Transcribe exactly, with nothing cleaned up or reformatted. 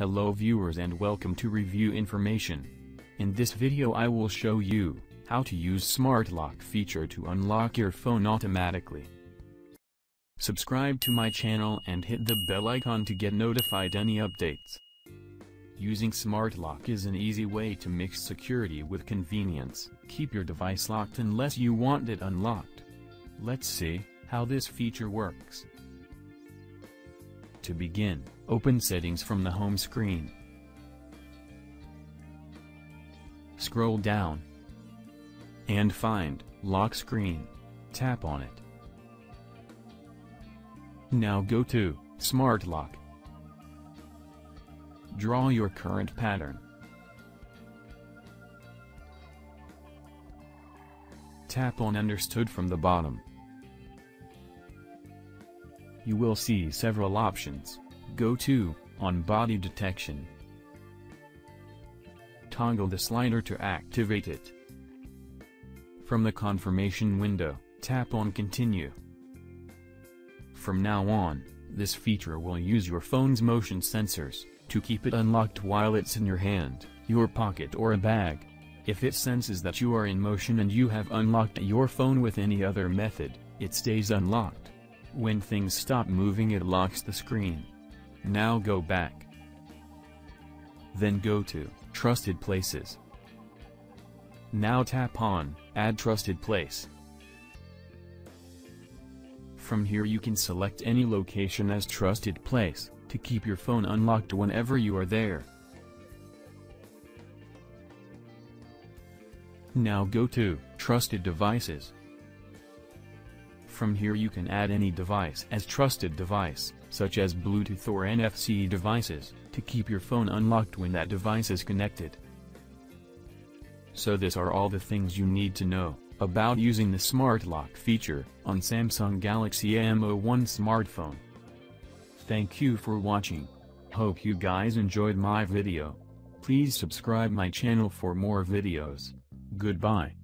Hello viewers and welcome to Review Information. In this video I will show you how to use Smart Lock feature to unlock your phone automatically. Subscribe to my channel and hit the bell icon to get notified any updates. Using Smart Lock is an easy way to mix security with convenience. Keep your device locked unless you want it unlocked. Let's see how this feature works. To begin, open Settings from the home screen. Scroll down and find Lock Screen. Tap on it. Now go to Smart Lock. Draw your current pattern. Tap on Understood from the bottom. You will see several options. Go to On Body Detection. Toggle the slider to activate it. From the confirmation window, tap on Continue. From now on, this feature will use your phone's motion sensors to keep it unlocked while it's in your hand, your pocket or a bag. If it senses that you are in motion and you have unlocked your phone with any other method, it stays unlocked. When things stop moving, it locks the screen. Now go back. Then go to Trusted Places. Now tap on Add Trusted Place. From here you can select any location as trusted place to keep your phone unlocked whenever you are there. Now go to Trusted Devices. From here you can add any device as trusted device, such as Bluetooth or N F C devices, to keep your phone unlocked when that device is connected. So these are all the things you need to know about using the Smart Lock feature on Samsung Galaxy M zero one smartphone. Thank you for watching. Hope you guys enjoyed my video. Please subscribe my channel for more videos. Goodbye.